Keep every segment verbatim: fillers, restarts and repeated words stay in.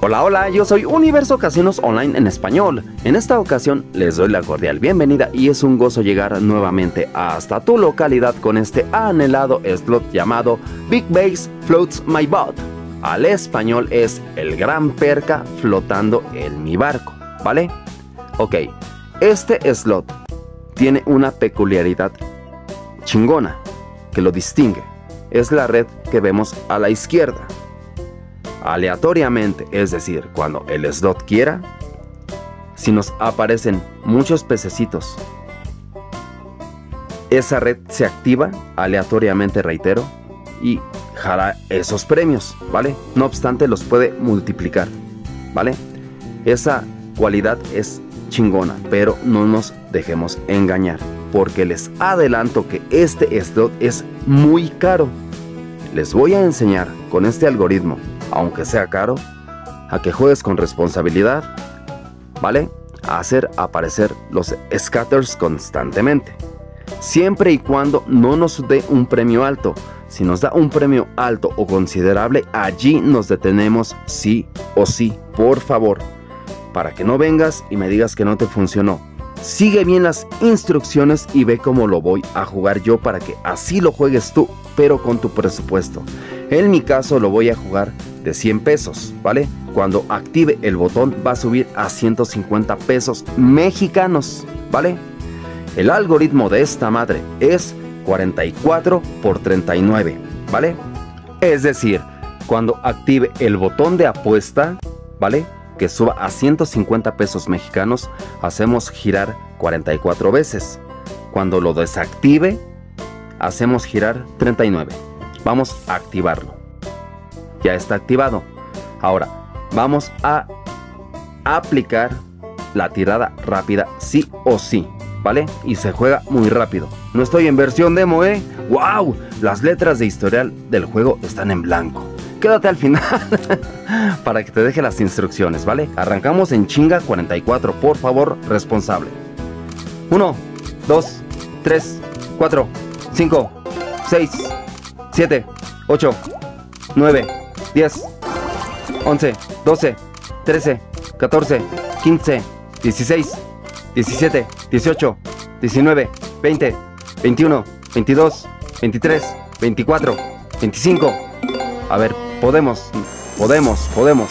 Hola, hola, yo soy Universo Casinos Online en español. En esta ocasión les doy la cordial bienvenida y es un gozo llegar nuevamente hasta tu localidad con este anhelado slot llamado Big Bass Floats My Boat. Al español es el gran perca flotando en mi barco, ¿vale? Ok, este slot tiene una peculiaridad chingona que lo distingue. Es la red que vemos a la izquierda. Aleatoriamente, es decir, cuando el slot quiera, si nos aparecen muchos pececitos, esa red se activa aleatoriamente, reitero, y jala esos premios, ¿vale? No obstante, los puede multiplicar, ¿vale? Esa cualidad es chingona, pero no nos dejemos engañar, porque les adelanto que este slot es muy caro. Les voy a enseñar con este algoritmo, aunque sea caro, a que juegues con responsabilidad, ¿vale? A hacer aparecer los scatters constantemente, siempre y cuando no nos dé un premio alto. Si nos da un premio alto o considerable, allí nos detenemos sí o sí, por favor, para que no vengas y me digas que no te funcionó. Sigue bien las instrucciones y ve cómo lo voy a jugar yo para que así lo juegues tú, pero con tu presupuesto. En mi caso lo voy a jugar de cien pesos, ¿vale? Cuando active el botón va a subir a ciento cincuenta pesos mexicanos, ¿vale? El algoritmo de esta madre es cuarenta y cuatro por treinta y nueve, ¿vale? Es decir, cuando active el botón de apuesta, ¿vale?, que suba a ciento cincuenta pesos mexicanos, hacemos girar cuarenta y cuatro veces. Cuando lo desactive, hacemos girar treinta y nueve. Vamos a activarlo. Ya está activado. Ahora vamos a aplicar la tirada rápida sí o sí, ¿vale? Y se juega muy rápido. No estoy en versión demo, ¿eh? ¡Wow! Las letras de historial del juego están en blanco. Quédate al final para que te deje las instrucciones, ¿vale? Arrancamos en chinga cuarenta y cuatro, por favor, responsable. uno, dos, tres, cuatro, cinco, seis, siete, ocho, nueve, diez, once, doce, trece, catorce, quince, diecisiete, diecisiete, dieciocho, diecisiete, diecinueve, veinte, veintiuno, veintidós, veintitrés, veinticuatro, veinticinco. A ver, podemos, podemos, podemos.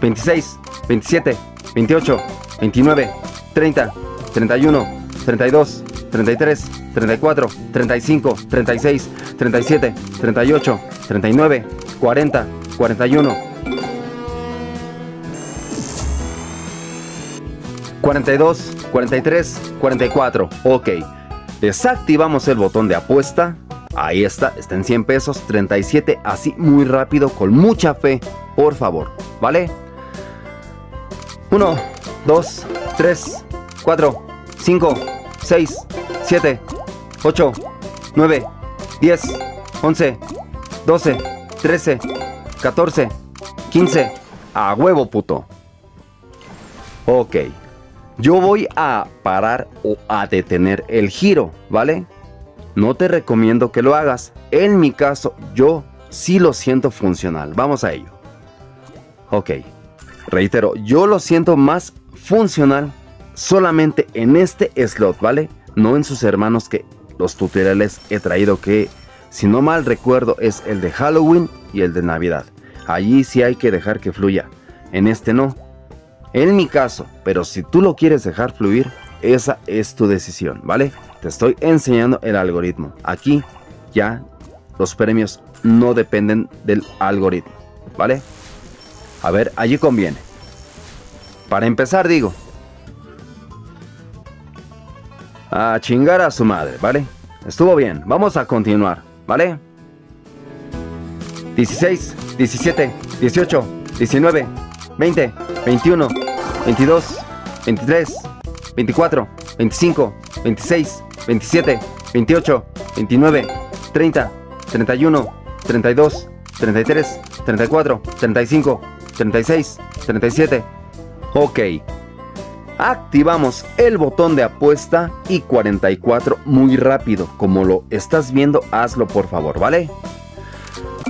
veintiséis, veintisiete, veintiocho, veintinueve, treinta, treinta y uno, treinta y dos, treinta y tres, treinta y cuatro, treinta y cinco, treinta y seis, treinta y siete, treinta y ocho, treinta y nueve, cuarenta, cuarenta y uno, cuarenta y dos, cuarenta y tres, cuarenta y cuatro. Ok, desactivamos el botón de apuesta. Ahí está, está en cien pesos, treinta y siete, así muy rápido, con mucha fe, por favor, ¿vale? uno, dos, tres, cuatro, cinco, seis, siete, ocho, nueve, diez, once, doce, trece, catorce, quince. ¡A huevo, puto! Ok, yo voy a parar o a detener el giro, ¿vale? No te recomiendo que lo hagas. En mi caso, yo sí lo siento funcional. Vamos a ello. Ok, reitero, yo lo siento más funcional solamente en este slot, ¿vale? No en sus hermanos, que los tutoriales he traído, que si no mal recuerdo es el de Halloween y el de Navidad. Allí sí hay que dejar que fluya. En este no. En mi caso, pero si tú lo quieres dejar fluir, esa es tu decisión, ¿vale? Te estoy enseñando el algoritmo. Aquí ya los premios no dependen del algoritmo, ¿vale? A ver, allí conviene. Para empezar digo, a chingar a su madre, ¿vale? Estuvo bien, vamos a continuar, ¿vale? dieciséis, diecisiete, dieciocho, diecinueve, veinte, veintiuno, veintidós, veintitrés, veinticuatro, veinticinco, veintiséis, veintisiete, veintiocho, veintinueve, treinta, treinta y uno, treinta y dos, treinta y tres, treinta y cuatro, treinta y cinco, treinta y seis, treinta y siete. Ok, activamos el botón de apuesta y cuarenta y cuatro muy rápido. Como lo estás viendo, hazlo por favor, ¿vale?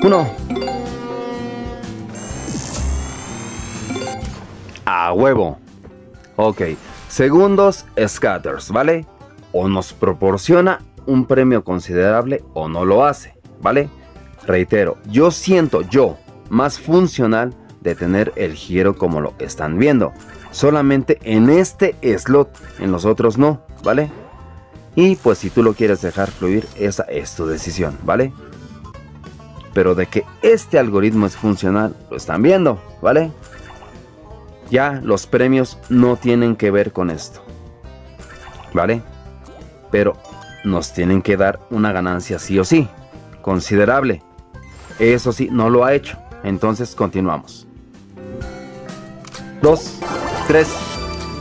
uno. A huevo. Ok. Segundos, scatters, ¿vale? O nos proporciona un premio considerable o no lo hace, ¿vale? Reitero, yo siento yo más funcional de tener el giro como lo están viendo, solamente en este slot, en los otros no, ¿vale? Y pues si tú lo quieres dejar fluir, esa es tu decisión, ¿vale? Pero de que este algoritmo es funcional, lo están viendo, ¿vale? Ya los premios no tienen que ver con esto, ¿vale? Pero nos tienen que dar una ganancia sí o sí, considerable. Eso sí, no lo ha hecho. Entonces continuamos. dos, tres,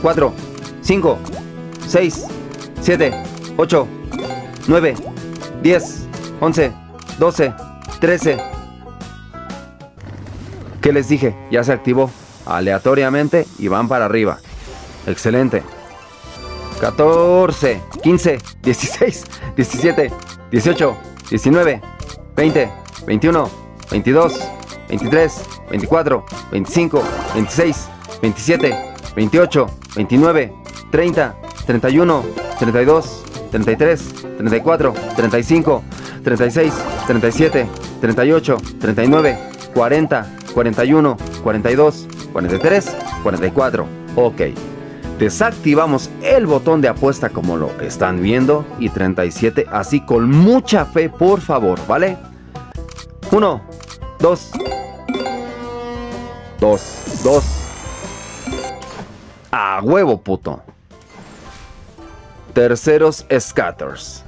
cuatro, cinco, seis, siete, ocho, nueve, diez, once, doce, trece. ¿Qué les dije? Ya se activó aleatoriamente y van para arriba. Excelente. catorce, quince, dieciséis, diecisiete, dieciocho, diecinueve, veinte, veintiuno, veintidós, veintitrés, veinticuatro, veinticinco, veintiséis, veintisiete, veintiocho, veintinueve, treinta, treinta y uno, treinta y dos, treinta y tres, treinta y cuatro, treinta y cinco, treinta y seis, treinta y siete, treinta y ocho, treinta y nueve, cuarenta, cuarenta y uno, cuarenta y dos, cuarenta y tres, cuarenta y cuatro. Ok. Desactivamos el botón de apuesta como lo están viendo y treinta y siete, así con mucha fe, por favor, ¿vale? uno, dos, dos, dos. A huevo, puto. Terceros scatters.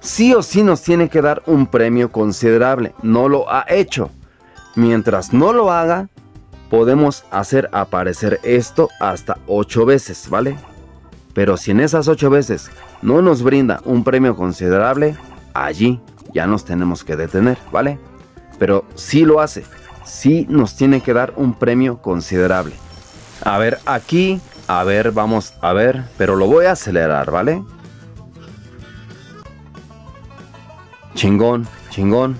Sí o sí nos tiene que dar un premio considerable. No lo ha hecho. Mientras no lo haga, podemos hacer aparecer esto hasta ocho veces, ¿vale? Pero si en esas ocho veces no nos brinda un premio considerable, allí ya nos tenemos que detener, ¿vale? Pero si lo hace, sí nos tiene que dar un premio considerable. A ver aquí, a ver, vamos a ver, pero lo voy a acelerar, ¿vale? Chingón, chingón.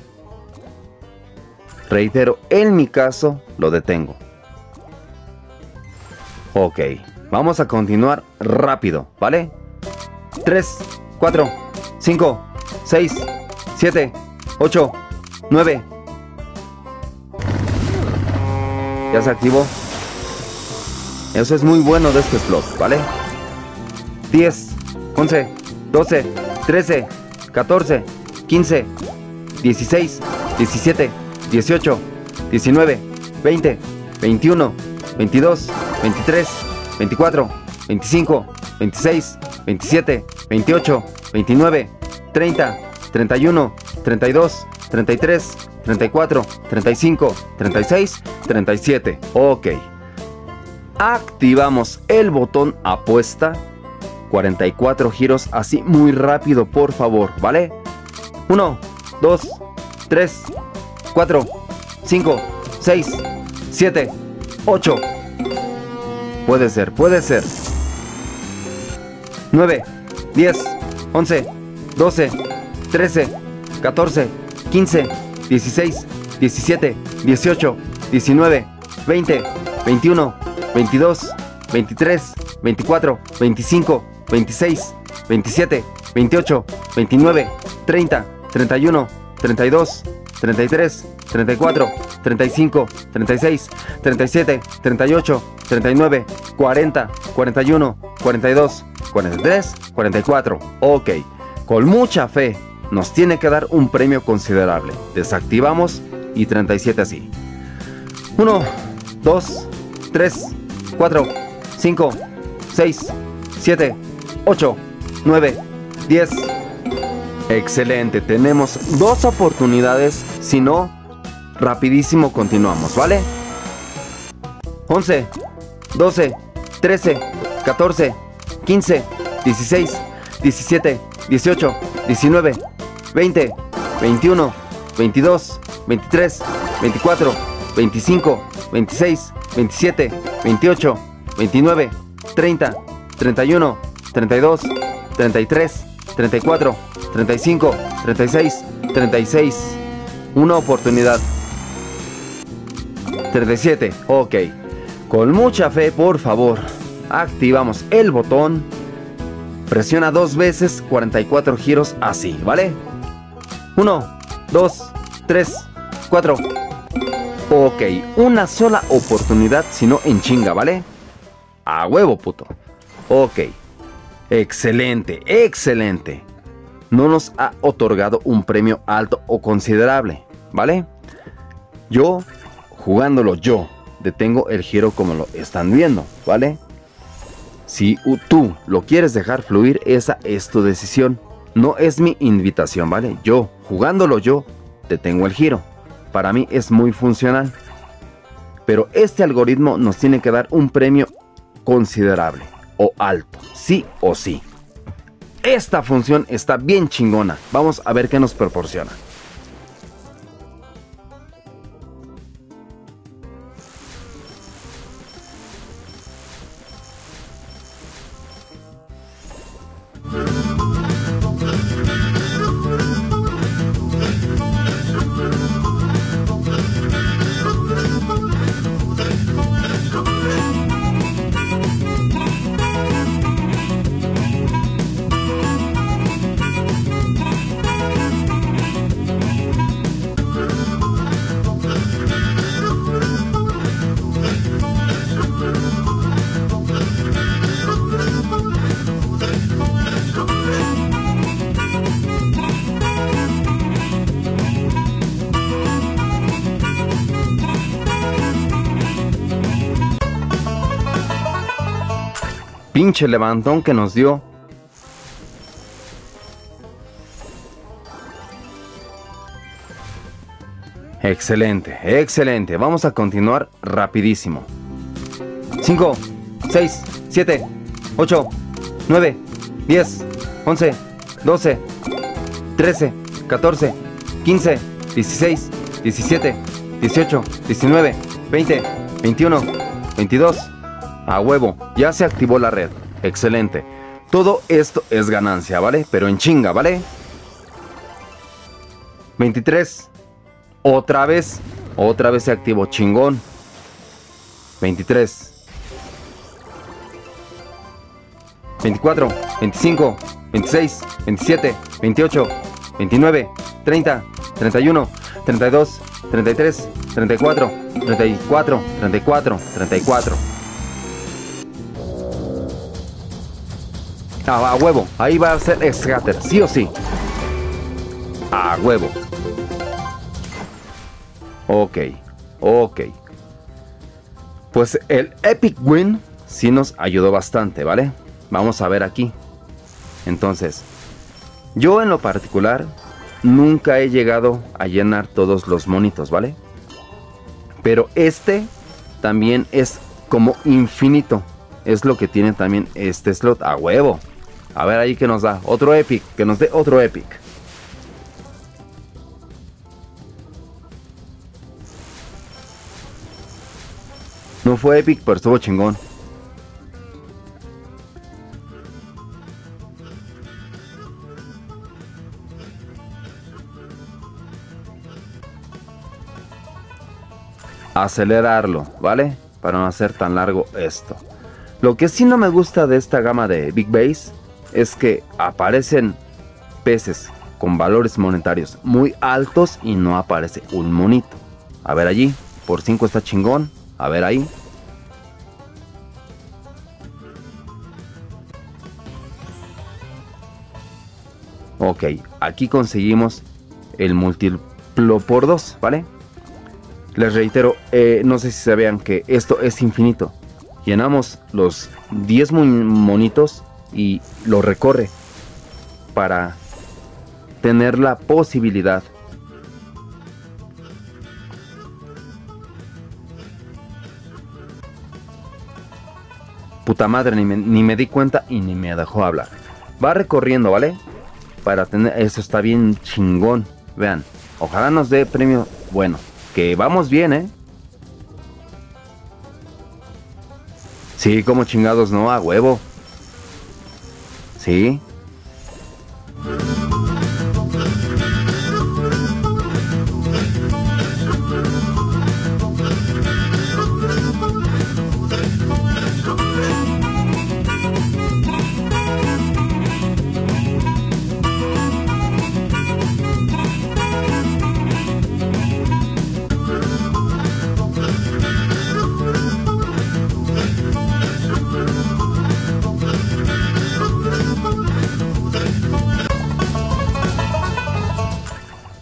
Reitero, en mi caso lo detengo. Ok, vamos a continuar rápido, ¿vale? tres, cuatro, cinco, seis, siete, ocho, nueve. Ya se activó. Eso es muy bueno de este slot, ¿vale? diez, once, doce, trece, catorce, quince, dieciséis, diecisiete, dieciocho, diecinueve, veinte, veintiuno, veintidós, veintitrés, veinticuatro, veinticinco, veintiséis, veintisiete, veintiocho, veintinueve, treinta, treinta y uno, treinta y dos, treinta y tres, treinta y cuatro, treinta y cinco, treinta y seis, treinta y siete. Ok. Activamos el botón apuesta. cuarenta y cuatro giros así muy rápido, por favor, ¿vale? uno, dos, tres, cuatro, cinco, seis, siete, ocho. Puede ser, puede ser. nueve, diez, once, doce, trece, catorce, quince, dieciséis, diecisiete, dieciocho, diecinueve, veinte, veintiuno, veintidós, veintitrés, veinticuatro, veinticinco, veintiséis, veintisiete, veintiocho, veintinueve, treinta, treinta y uno, treinta y dos, treinta y tres, treinta y cuatro, treinta y cinco, treinta y seis, treinta y siete, treinta y ocho, treinta y nueve, cuarenta, cuarenta y uno, cuarenta y dos, cuarenta y tres, cuarenta y cuatro. Ok, con mucha fe nos tiene que dar un premio considerable. Desactivamos y treinta y siete así. uno, dos, tres, cuatro, cinco, seis, siete, ocho, nueve, diez. Excelente, tenemos dos oportunidades, si no, rapidísimo continuamos, ¿vale? once, doce, trece, catorce, quince, dieciséis, diecisiete, dieciocho, diecinueve, veinte, veintiuno, veintidós, veintitrés, veinticuatro, veinticinco, veintiséis, veintisiete, veintiocho, veintinueve, treinta, treinta y uno, treinta y dos, treinta y tres, treinta y cuatro, treinta y cinco, treinta y seis, treinta y seis. Una oportunidad. treinta y siete, ok. Con mucha fe, por favor. Activamos el botón. Presiona dos veces cuarenta y cuatro giros así, ¿vale? uno, dos, tres, cuatro. Ok, una sola oportunidad, si no en chinga, ¿vale? A huevo, puto. Ok. Excelente, excelente. No nos ha otorgado un premio alto o considerable, ¿vale? Yo, jugándolo yo, detengo el giro como lo están viendo, ¿vale? Si tú lo quieres dejar fluir, esa es tu decisión. No es mi invitación, ¿vale? Yo, jugándolo yo, detengo el giro. Para mí es muy funcional. Pero este algoritmo nos tiene que dar un premio considerable o alto, sí o sí. Esta función está bien chingona. Vamos a ver qué nos proporciona. Pinche levantón que nos dio. Excelente, excelente. Vamos a continuar rapidísimo. cinco, seis, siete, ocho, nueve, diez, once, doce, trece, catorce, quince, dieciséis, diecisiete, dieciocho, diecinueve, veinte, veintiuno, veintidós. A huevo, ya se activó la red. Excelente. Todo esto es ganancia, ¿vale? Pero en chinga, ¿vale? veintitrés. Otra vez. Otra vez se activó. Chingón. veintitrés. veinticuatro. veinticinco. veintiséis. veintisiete. veintiocho. veintinueve. treinta. treinta y uno. treinta y dos. treinta y tres. treinta y cuatro. treinta y cuatro. treinta y cuatro. treinta y cuatro. Ah, a huevo, ahí va a ser scatter, sí o sí. A huevo. Ok, ok. Pues el Epic Win sí nos ayudó bastante, ¿vale? Vamos a ver aquí. Entonces, yo en lo particular nunca he llegado a llenar todos los monitos, ¿vale? Pero este también es como infinito. Es lo que tiene también este slot, a huevo. A ver ahí que nos da otro Epic, que nos dé otro Epic. No fue Epic, pero estuvo chingón. Acelerarlo, ¿vale? Para no hacer tan largo esto. Lo que sí no me gusta de esta gama de Big Bass es que aparecen peces con valores monetarios muy altos y no aparece un monito. A ver allí, por cinco está chingón. A ver ahí. Ok, aquí conseguimos el múltiplo por dos, ¿vale? Les reitero, eh, no sé si se vean que esto es infinito. Llenamos los diez monitos y lo recorre para tener la posibilidad puta madre, ni me, ni me di cuenta y ni me dejó hablar. Va recorriendo, ¿vale? Para tener, eso está bien chingón. Vean, ojalá nos dé premio bueno, que vamos bien, ¿eh? Sí, como chingados, no, a huevo. ¿sí?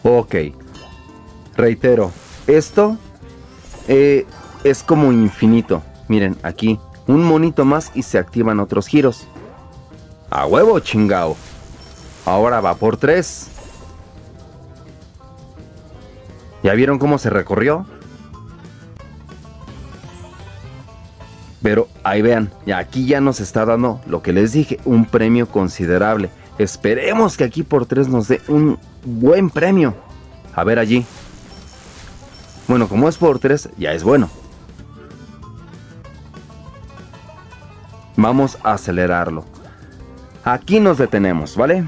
Ok, reitero, esto eh, es como infinito. Miren, aquí, un monito más y se activan otros giros. ¡A huevo, chingao! Ahora va por tres. ¿Ya vieron cómo se recorrió? Pero ahí vean, aquí ya nos está dando lo que les dije, un premio considerable. Esperemos que aquí por tres nos dé un buen premio. A ver allí. Bueno, como es por tres, ya es bueno. Vamos a acelerarlo. Aquí nos detenemos, ¿vale?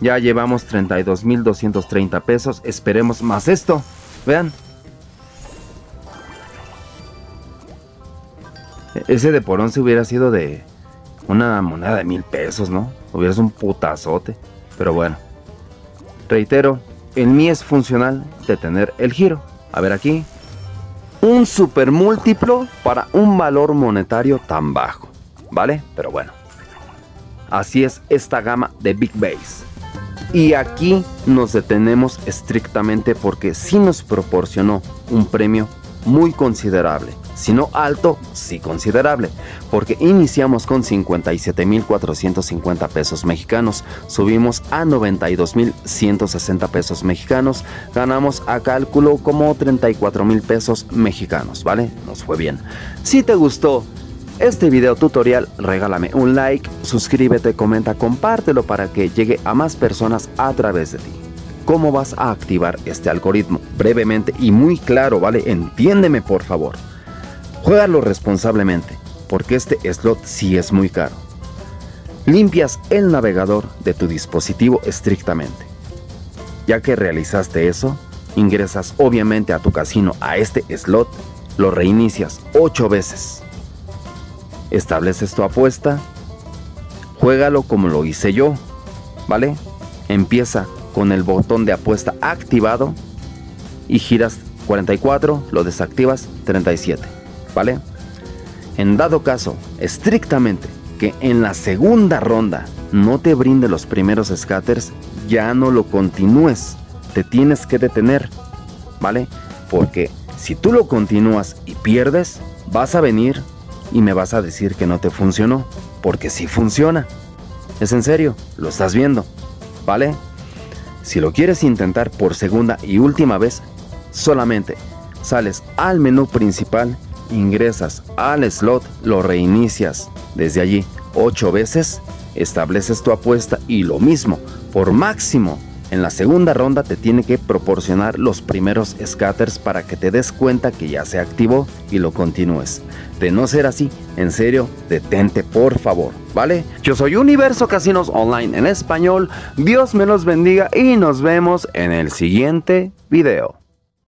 Ya llevamos treinta y dos mil doscientos treinta pesos. Esperemos más esto. Vean. Ese de por once hubiera sido de una moneda de mil pesos, ¿no? Hubiera sido un putazote. Pero bueno. Reitero, en mí es funcional detener el giro. A ver aquí. Un super múltiplo para un valor monetario tan bajo. ¿Vale? Pero bueno. Así es esta gama de Big Bass. Y aquí nos detenemos estrictamente porque sí nos proporcionó un premio muy considerable. Si no alto, sí considerable, porque iniciamos con cincuenta y siete mil cuatrocientos cincuenta pesos mexicanos, subimos a noventa y dos mil ciento sesenta pesos mexicanos, ganamos a cálculo como treinta y cuatro mil pesos mexicanos, ¿vale? Nos fue bien. Si te gustó este video tutorial, regálame un like, suscríbete, comenta, compártelo para que llegue a más personas a través de ti. ¿Cómo vas a activar este algoritmo? Brevemente y muy claro, ¿vale? Entiéndeme, por favor. Juégalo responsablemente, porque este slot sí es muy caro. Limpias el navegador de tu dispositivo estrictamente. Ya que realizaste eso, ingresas obviamente a tu casino a este slot, lo reinicias ocho veces. Estableces tu apuesta, juégalo como lo hice yo, ¿vale? Empieza con el botón de apuesta activado y giras cuarenta y cuatro, lo desactivas treinta y siete. ¿Vale? En dado caso, estrictamente, que en la segunda ronda no te brinde los primeros scatters, ya no lo continúes, te tienes que detener, ¿vale? Porque si tú lo continúas y pierdes, vas a venir y me vas a decir que no te funcionó, porque sí funciona. Es en serio, lo estás viendo, ¿vale? Si lo quieres intentar por segunda y última vez, solamente sales al menú principal, ingresas al slot, lo reinicias desde allí ocho veces, estableces tu apuesta y lo mismo, por máximo en la segunda ronda te tiene que proporcionar los primeros scatters para que te des cuenta que ya se activó y lo continúes. De no ser así, en serio, detente por favor, ¿vale? Yo soy Universo Casinos Online en español, Dios me los bendiga y nos vemos en el siguiente video.